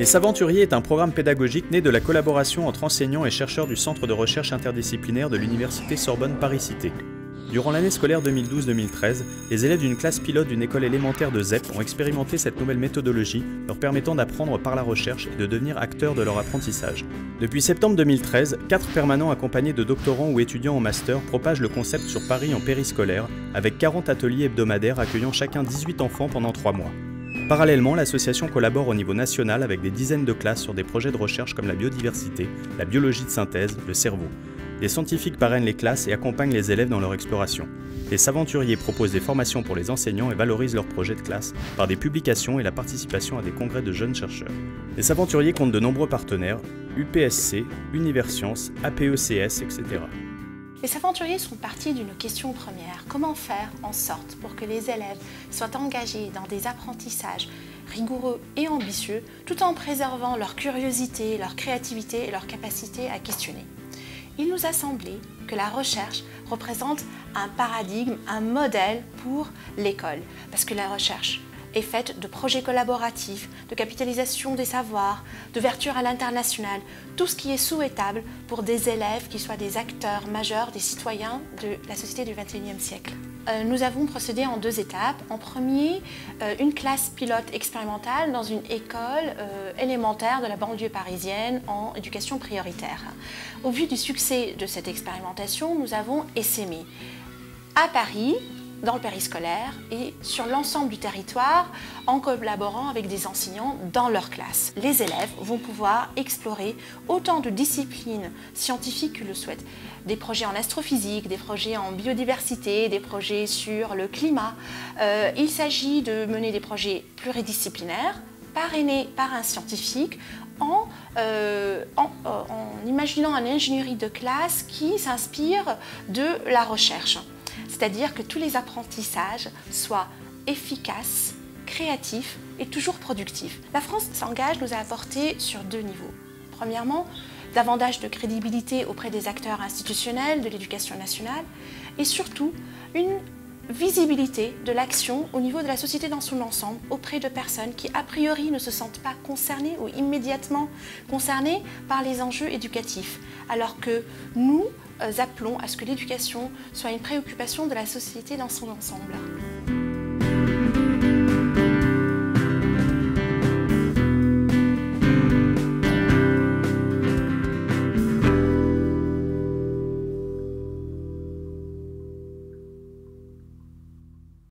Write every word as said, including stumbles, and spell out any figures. Les Savanturiers est un programme pédagogique né de la collaboration entre enseignants et chercheurs du Centre de Recherches Interdisciplinaires de l'Université Sorbonne-Paris-Cité. Durant l'année scolaire deux mille douze deux mille treize, les élèves d'une classe pilote d'une école élémentaire de ZEP ont expérimenté cette nouvelle méthodologie, leur permettant d'apprendre par la recherche et de devenir acteurs de leur apprentissage. Depuis septembre deux mille treize, quatre permanents accompagnés de doctorants ou étudiants en master propagent le concept sur Paris en périscolaire, avec quarante ateliers hebdomadaires accueillant chacun dix-huit enfants pendant trois mois. Parallèlement, l'association collabore au niveau national avec des dizaines de classes sur des projets de recherche comme la biodiversité, la biologie de synthèse, le cerveau. Les scientifiques parrainent les classes et accompagnent les élèves dans leur exploration. Les Savanturiers proposent des formations pour les enseignants et valorisent leurs projets de classe par des publications et la participation à des congrès de jeunes chercheurs. Les Savanturiers comptent de nombreux partenaires, U P S C, Universcience, A P E C S, et cetera. Les Savanturiers sont partis d'une question première. Comment faire en sorte pour que les élèves soient engagés dans des apprentissages rigoureux et ambitieux, tout en préservant leur curiosité, leur créativité et leur capacité à questionner ? Il nous a semblé que la recherche représente un paradigme, un modèle pour l'école. Parce que la recherche est faite de projets collaboratifs, de capitalisation des savoirs, d'ouverture à l'international, tout ce qui est souhaitable pour des élèves qui soient des acteurs majeurs, des citoyens de la société du vingt et unième siècle. Euh, nous avons procédé en deux étapes. En premier, euh, une classe pilote expérimentale dans une école euh, élémentaire de la banlieue parisienne en éducation prioritaire. Au vu du succès de cette expérimentation, nous avons essaimé à Paris, dans le périscolaire et sur l'ensemble du territoire en collaborant avec des enseignants dans leur classe. Les élèves vont pouvoir explorer autant de disciplines scientifiques qu'ils le souhaitent. Des projets en astrophysique, des projets en biodiversité, des projets sur le climat. Euh, il s'agit de mener des projets pluridisciplinaires, parrainés par un scientifique, En, euh, en, en imaginant une ingénierie de classe qui s'inspire de la recherche. C'est-à-dire que tous les apprentissages soient efficaces, créatifs et toujours productifs. La France s'engage nous a apporté sur deux niveaux. Premièrement, davantage de crédibilité auprès des acteurs institutionnels de l'éducation nationale et surtout une visibilité de l'action au niveau de la société dans son ensemble auprès de personnes qui a priori ne se sentent pas concernées ou immédiatement concernées par les enjeux éducatifs, alors que nous appelons à ce que l'éducation soit une préoccupation de la société dans son ensemble.